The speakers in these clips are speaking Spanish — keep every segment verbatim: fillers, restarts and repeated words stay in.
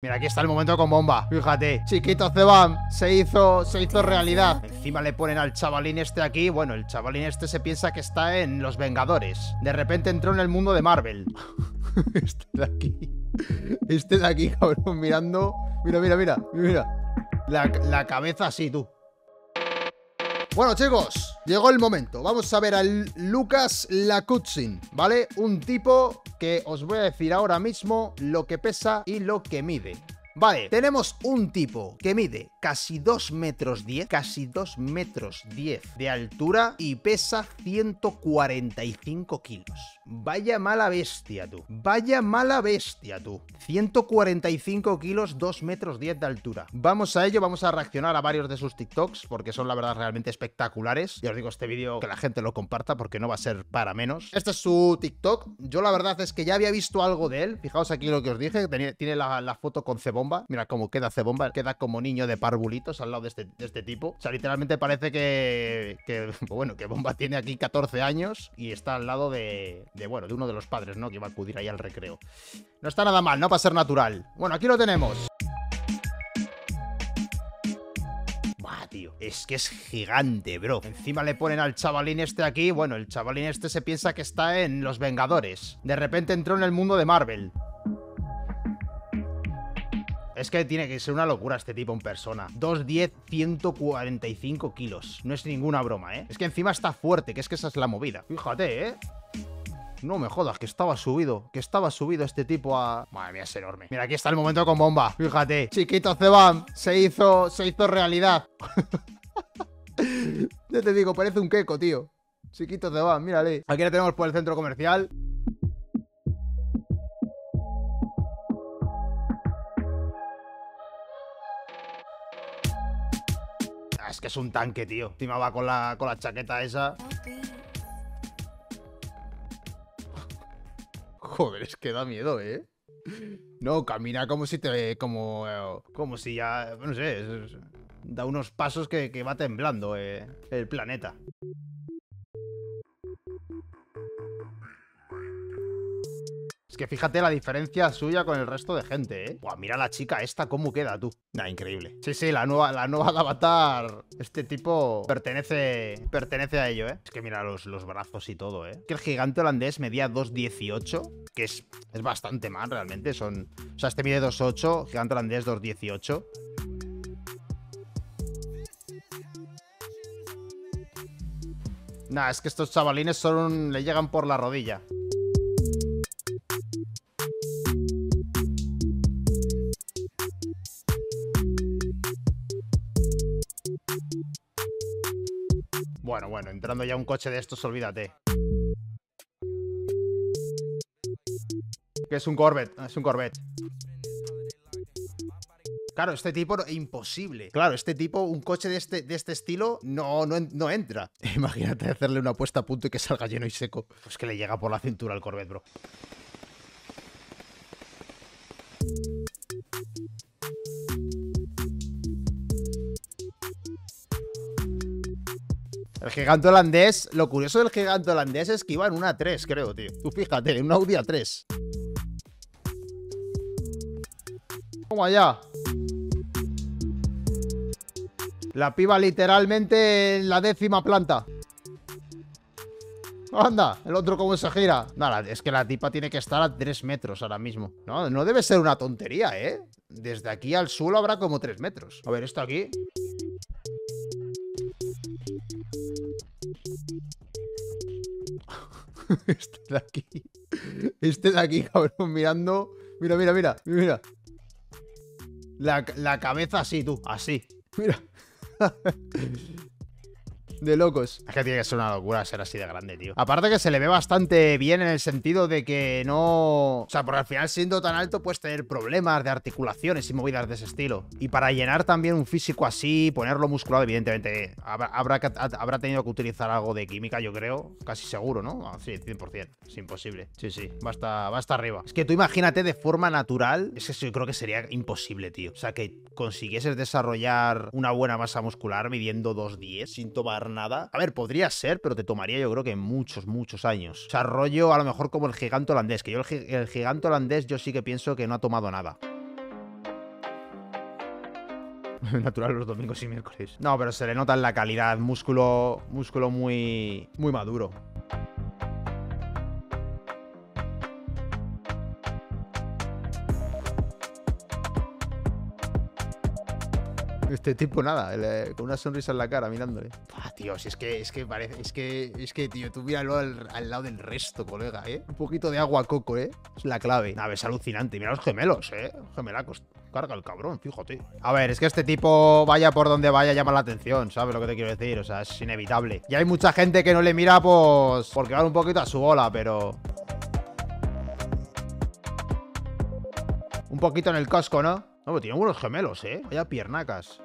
Mira, aquí está el momento con bomba, fíjate. Chiquito Ceban, se hizo, se hizo realidad. Encima le ponen al chavalín este aquí. Bueno, el chavalín este se piensa que está en Los Vengadores. De repente entró en el mundo de Marvel. Este de aquí. Este de aquí, cabrón, mirando. Mira, mira, mira, mira. La, la cabeza así, tú. Bueno, chicos, llegó el momento. Vamos a ver al Lucas Lacutsin, ¿vale? Un tipo que os voy a decir ahora mismo lo que pesa y lo que mide. Vale, tenemos un tipo que mide casi dos metros diez, casi dos metros diez de altura y pesa ciento cuarenta y cinco kilos. Vaya mala bestia, tú. Vaya mala bestia, tú. ciento cuarenta y cinco kilos, dos metros diez de altura. Vamos a ello, vamos a reaccionar a varios de sus TikToks porque son, la verdad, realmente espectaculares. Ya os digo, este vídeo que la gente lo comparta porque no va a ser para menos. Este es su TikTok. Yo la verdad es que ya había visto algo de él. Fijaos aquí lo que os dije, que tiene la, la foto con C-bomba. Mira cómo queda C-bomba, queda como niño de parvulitos al lado de este, de este tipo. O sea, literalmente parece que, que... Bueno, que Bomba tiene aquí catorce años y está al lado de, de... Bueno, de uno de los padres, ¿no? Que va a acudir ahí al recreo. No está nada mal, ¿no? Para ser natural. Bueno, aquí lo tenemos. Bah, tío, es que es gigante, bro. Encima le ponen al chavalín este aquí. Bueno, el chavalín este se piensa que está en Los Vengadores. De repente entró en el mundo de Marvel. Es que tiene que ser una locura este tipo en persona. dos diez, ciento cuarenta y cinco kilos. No es ninguna broma, ¿eh? Es que encima está fuerte, que es que esa es la movida. Fíjate, ¿eh? No me jodas, que estaba subido. Que estaba subido este tipo a... Madre mía, es enorme. Mira, aquí está el momento con bomba. Fíjate. Chiquito Ceban, se hizo, se hizo realidad. Yo te digo, parece un queco, tío. Chiquito Ceban, mírale. Aquí lo tenemos por el centro comercial. Es que es un tanque, tío. Encima va con la, con la chaqueta esa. Joder, es que da miedo, ¿eh? No, camina como si te... Como, como si ya... No sé. Es, da unos pasos que, que va temblando, eh, el planeta. Es que fíjate la diferencia suya con el resto de gente, ¿eh? Buah, mira la chica esta, cómo queda, tú. Nah, increíble. Sí, sí, la nueva, la nueva de Avatar. Este tipo pertenece pertenece a ello, ¿eh? Es que mira los, los brazos y todo, ¿eh? Es que el gigante holandés medía dos dieciocho, que es, es bastante más realmente. Son, o sea, este mide dos ocho, gigante holandés dos dieciocho. Nah, es que estos chavalines son, le llegan por la rodilla. Bueno, bueno, entrando ya un coche de estos, olvídate. Que es un Corvette, es un Corvette. Claro, este tipo, imposible. Claro, este tipo, un coche de este, de este estilo, no, no, no entra. Imagínate hacerle una puesta a punto y que salga lleno y seco. Pues que le llega por la cintura al Corvette, bro. El gigante holandés, lo curioso del gigante holandés es que iba en una A tres, creo, tío. Tú fíjate, en una Audi A tres. ¡Vamos allá! La piba literalmente en la décima planta. ¡Anda! El otro cómo se gira. Nada, es que la tipa tiene que estar a tres metros ahora mismo. No, no debe ser una tontería, ¿eh? Desde aquí al suelo habrá como tres metros. A ver, esto aquí... Este de aquí. Este de aquí, cabrón, mirando. Mira, mira, mira, mira. La, la cabeza así, tú. Así. Mira. De locos. Es que tiene que ser una locura ser así de grande, tío. Aparte que se le ve bastante bien en el sentido de que no... O sea, porque al final siendo tan alto puedes tener problemas de articulaciones y movidas de ese estilo. Y para llenar también un físico así, ponerlo musculado, evidentemente habrá, habrá, que, habrá tenido que utilizar algo de química, yo creo. Casi seguro, ¿no? Sí, cien por cien. Es imposible. Sí, sí. Va hasta, va hasta arriba. Es que tú imagínate de forma natural. Es que yo creo que sería imposible, tío. O sea, que consiguieses desarrollar una buena masa muscular midiendo dos diez sin tomar nada. A ver, podría ser, pero te tomaría yo creo que muchos, muchos años. O sea, rollo a lo mejor como el gigante holandés, que yo el, gi el gigante holandés yo sí que pienso que no ha tomado nada. natural los domingos y miércoles. No, pero se le nota en la calidad. Músculo, músculo muy, muy maduro. Este tipo, nada, el, con una sonrisa en la cara, mirándole. Ah, tío, si es que, es que parece, es que, es que, tío, tú míralo al, al lado del resto, colega, ¿eh? Un poquito de agua coco, ¿eh? Es la clave. A ver, es alucinante. Mira los gemelos, ¿eh? Gemelacos. Carga el cabrón, fíjate. A ver, es que este tipo, vaya por donde vaya, llama la atención, ¿sabes lo que te quiero decir? O sea, es inevitable. Y hay mucha gente que no le mira, pues, porque va un poquito a su bola, pero... un poquito en el casco, ¿no? No, pero tiene buenos gemelos, ¿eh? Vaya piernacas.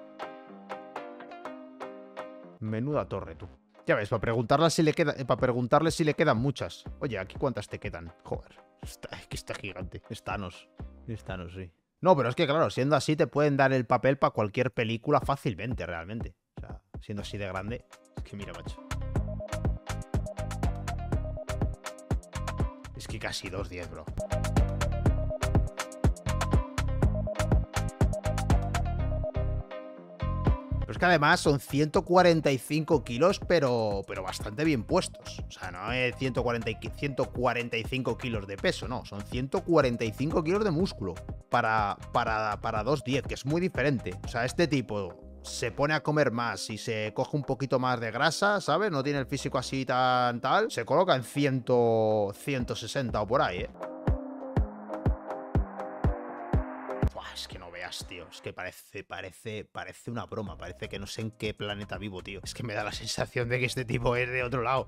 Menuda torre, tú. Ya ves, para preguntarle si le queda, para preguntarle si le quedan muchas. Oye, ¿aquí cuántas te quedan? Joder, está, aquí está gigante. Es Thanos. Es Thanos, sí. No, pero es que, claro, siendo así te pueden dar el papel para cualquier película fácilmente, realmente. O sea, siendo así de grande... es que mira, macho. Es que casi dos diez, bro. Es que además son ciento cuarenta y cinco kilos, pero, pero bastante bien puestos. O sea, no es ciento cuarenta, ciento cuarenta y cinco kilos de peso, no. Son ciento cuarenta y cinco kilos de músculo para, para, para dos diez, que es muy diferente. O sea, este tipo se pone a comer más y se coge un poquito más de grasa, ¿sabes? No tiene el físico así tan tal. Se coloca en cien, ciento sesenta o por ahí, ¿eh? Es que no veas, tío. Es que parece, parece, parece una broma. Parece que no sé en qué planeta vivo, tío. Es que me da la sensación de que este tipo es de otro lado.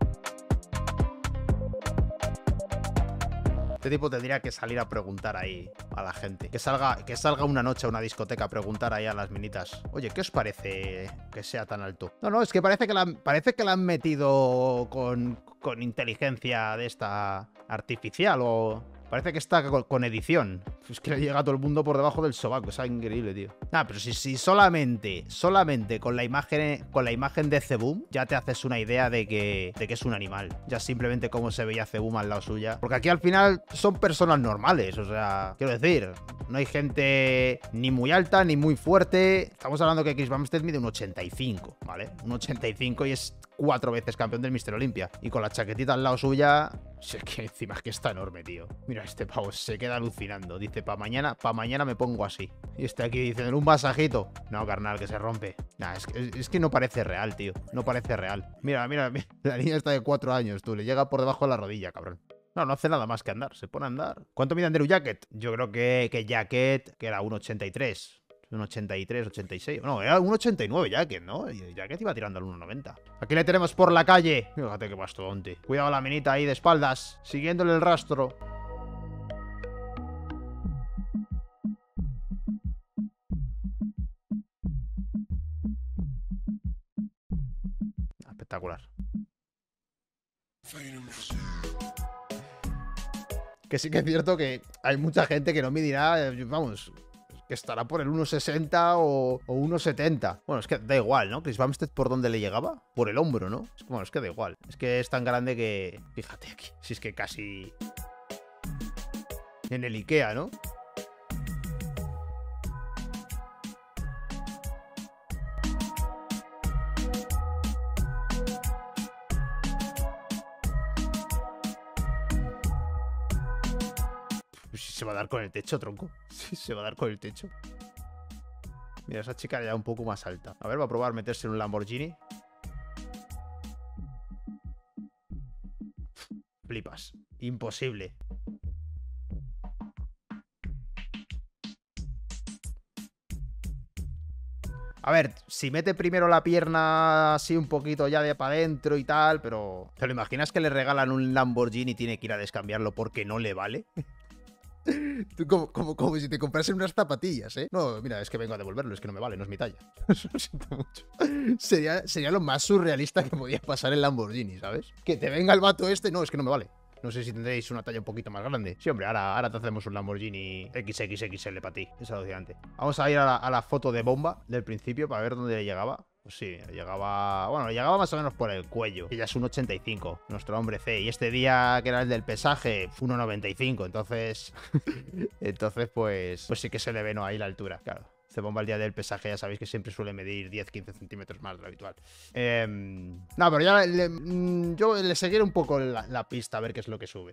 Este tipo tendría que salir a preguntar ahí a la gente. Que salga, que salga una noche a una discoteca a preguntar ahí a las minitas. Oye, ¿qué os parece que sea tan alto? No, no, es que parece que la, parece que la han metido con, con inteligencia de esta artificial o... parece que está con edición. Es que le llega a todo el mundo por debajo del sobaco. Es increíble, tío. Ah, pero si, si solamente, solamente con la imagen con la imagen de Cebum ya te haces una idea de que, de que es un animal. Ya simplemente cómo se veía Cebum al lado suya. Porque aquí al final son personas normales. O sea, quiero decir, no hay gente ni muy alta ni muy fuerte. Estamos hablando que Chris Bumstead mide un ochenta y cinco, ¿vale? Un ochenta y cinco y es cuatro veces campeón del Mister Olimpia. Y con la chaquetita al lado suya... es que encima es que está enorme, tío. Mira, este pavo se queda alucinando. Dice, pa' mañana, pa' mañana me pongo así. Y está aquí diciendo, un masajito. No, carnal, que se rompe. Nah, es que, es que no parece real, tío. No parece real. Mira, mira, mira. La niña está de cuatro años, tú. Le llega por debajo de la rodilla, cabrón. No, no hace nada más que andar. Se pone a andar. ¿Cuánto mide Andrew Jacked? Yo creo que, que Jacked, que era un ochenta y tres. Un ochenta y tres, ochenta y seis. No, era un ochenta y nueve Jacked, ¿no? Jacked iba tirando al uno noventa. Aquí le tenemos por la calle. Fíjate qué bastante. Cuidado la minita ahí de espaldas, siguiéndole el rastro. Espectacular. Que sí que es cierto que hay mucha gente que no medirá, vamos... que estará por el uno sesenta o, o uno setenta. Bueno, es que da igual, ¿no? Chris Bumstead, ¿por dónde le llegaba? Por el hombro, ¿no? Bueno, es que da igual. Es que es tan grande que... fíjate aquí. Si es que casi... en el IKEA, ¿no? Se va a dar con el techo, tronco. Sí, se va a dar con el techo. Mira, esa chica le da un poco más alta. A ver, va a probar meterse en un Lamborghini. Flipas. Imposible. A ver, si mete primero la pierna así un poquito ya de para adentro y tal, pero... ¿te lo imaginas que le regalan un Lamborghini y tiene que ir a descambiarlo porque no le vale? Tú como, como, como si te comprasen unas zapatillas, ¿eh? No, mira, es que vengo a devolverlo, es que no me vale, no es mi talla. Lo siento mucho. Sería, sería lo más surrealista que podía pasar en Lamborghini, ¿sabes? Que te venga el vato este, no, es que no me vale. No sé si tendréis una talla un poquito más grande. Sí, hombre, ahora, ahora te hacemos un Lamborghini equis equis equis ele para ti. Es alucinante. Vamos a ir a la, a la foto de bomba del principio para ver dónde llegaba. Pues sí, llegaba... bueno, llegaba más o menos por el cuello. Ella es un ochenta y cinco, nuestro hombre C. Y este día, que era el del pesaje, fue uno noventa y cinco. Entonces... entonces, pues... pues sí que se le ve, ¿no? Ahí la altura, claro. C-bomba el día del pesaje, ya sabéis que siempre suele medir diez a quince centímetros más de lo habitual. Eh, no, pero ya le, yo le seguiré un poco la, la pista a ver qué es lo que sube.